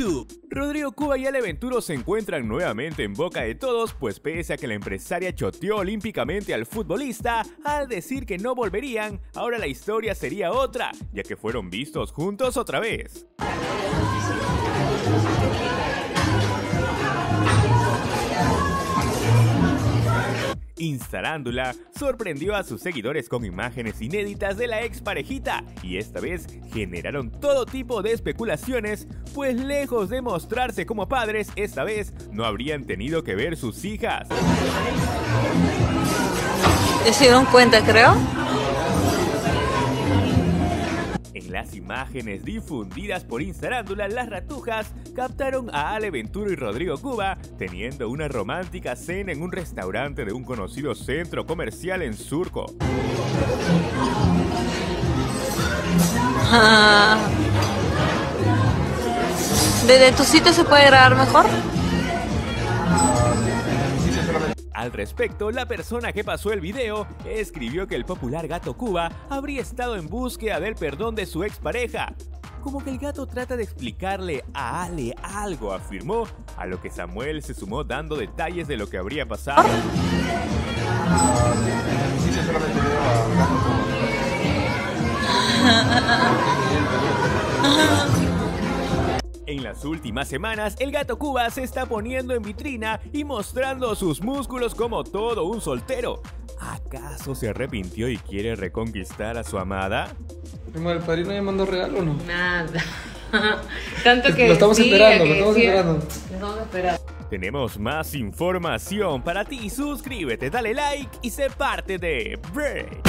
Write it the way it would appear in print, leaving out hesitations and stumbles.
YouTube. Rodrigo Cuba y Ale Venturo se encuentran nuevamente en boca de todos, pues pese a que la empresaria choteó olímpicamente al futbolista al decir que no volverían, ahora la historia sería otra, ya que fueron vistos juntos otra vez. Instarándula sorprendió a sus seguidores con imágenes inéditas de la ex parejita, y esta vez generaron todo tipo de especulaciones, pues lejos de mostrarse como padres, esta vez no habrían tenido que ver sus hijas. ¿Se dieron cuenta, creo? En las imágenes difundidas por Instarándula, las ratujas captaron a Ale Venturo y Rodrigo Cuba teniendo una romántica cena en un restaurante de un conocido centro comercial en Surco. ¿Desde tu sitio se puede grabar mejor? Al respecto, la persona que pasó el video escribió que el popular gato Cuba habría estado en búsqueda del perdón de su expareja. Como que el gato trata de explicarle a Ale algo, afirmó, a lo que Samuel se sumó dando detalles de lo que habría pasado. En las últimas semanas, el gato Cuba se está poniendo en vitrina y mostrando sus músculos como todo un soltero. ¿Acaso se arrepintió y quiere reconquistar a su amada? ¿El padrino ya mandó regalo o no? Nada. Tanto que lo estamos esperando. Tenemos más información para ti. Suscríbete, dale like y sé parte de Break.